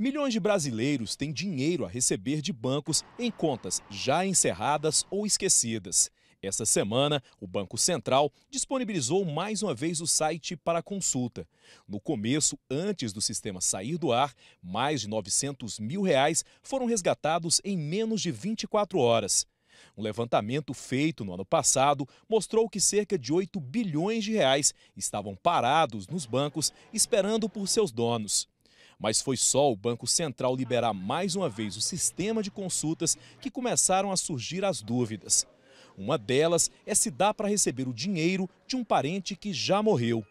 Milhões de brasileiros têm dinheiro a receber de bancos em contas já encerradas ou esquecidas. Essa semana, o Banco Central disponibilizou mais uma vez o site para consulta. No começo, antes do sistema sair do ar, mais de R$ 900 mil foram resgatados em menos de 24 horas. Um levantamento feito no ano passado mostrou que cerca de R$ 8 bilhões estavam parados nos bancos esperando por seus donos. Mas foi só o Banco Central liberar mais uma vez o sistema de consultas que começaram a surgir as dúvidas. Uma delas é se dá para receber o dinheiro de um parente que já morreu.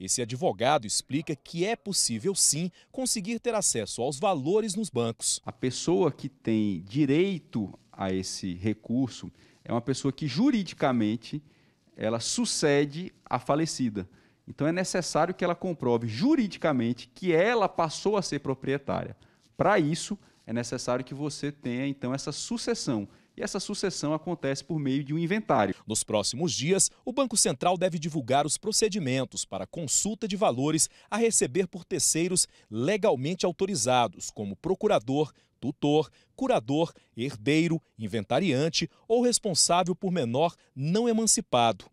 Esse advogado explica que é possível, sim, conseguir ter acesso aos valores nos bancos. A pessoa que tem direito a esse recurso é uma pessoa que juridicamente ela sucede a falecida. Então é necessário que ela comprove juridicamente que ela passou a ser proprietária. Para isso, é necessário que você tenha, então, essa sucessão. E essa sucessão acontece por meio de um inventário. Nos próximos dias, o Banco Central deve divulgar os procedimentos para consulta de valores a receber por terceiros legalmente autorizados, como procurador, tutor, curador, herdeiro, inventariante ou responsável por menor não emancipado.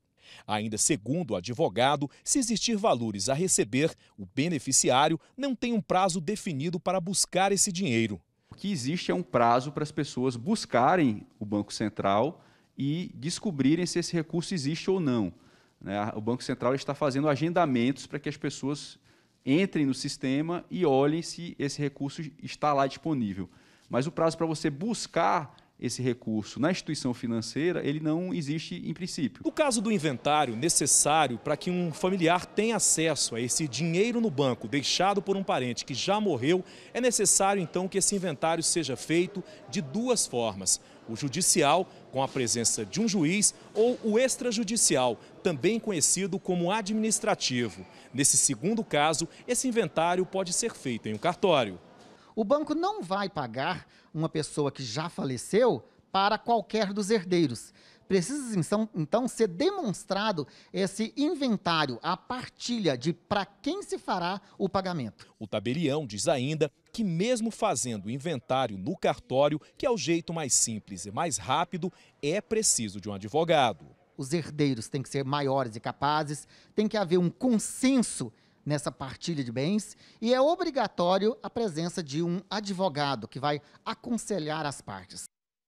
Ainda segundo o advogado, se existir valores a receber, o beneficiário não tem um prazo definido para buscar esse dinheiro. O que existe é um prazo para as pessoas buscarem o Banco Central e descobrirem se esse recurso existe ou não. O Banco Central está fazendo agendamentos para que as pessoas entrem no sistema e olhem se esse recurso está lá disponível. Mas o prazo para você buscar esse recurso na instituição financeira, ele não existe em princípio. No caso do inventário necessário para que um familiar tenha acesso a esse dinheiro no banco deixado por um parente que já morreu, é necessário então que esse inventário seja feito de duas formas. O judicial, com a presença de um juiz, ou o extrajudicial, também conhecido como administrativo. Nesse segundo caso, esse inventário pode ser feito em um cartório. O banco não vai pagar uma pessoa que já faleceu para qualquer dos herdeiros. Precisa, então, ser demonstrado esse inventário, a partilha de para quem se fará o pagamento. O tabelião diz ainda que mesmo fazendo o inventário no cartório, que é o jeito mais simples e mais rápido, é preciso de um advogado. Os herdeiros têm que ser maiores e capazes, tem que haver um consenso nessa partilha de bens, e é obrigatório a presença de um advogado que vai aconselhar as partes.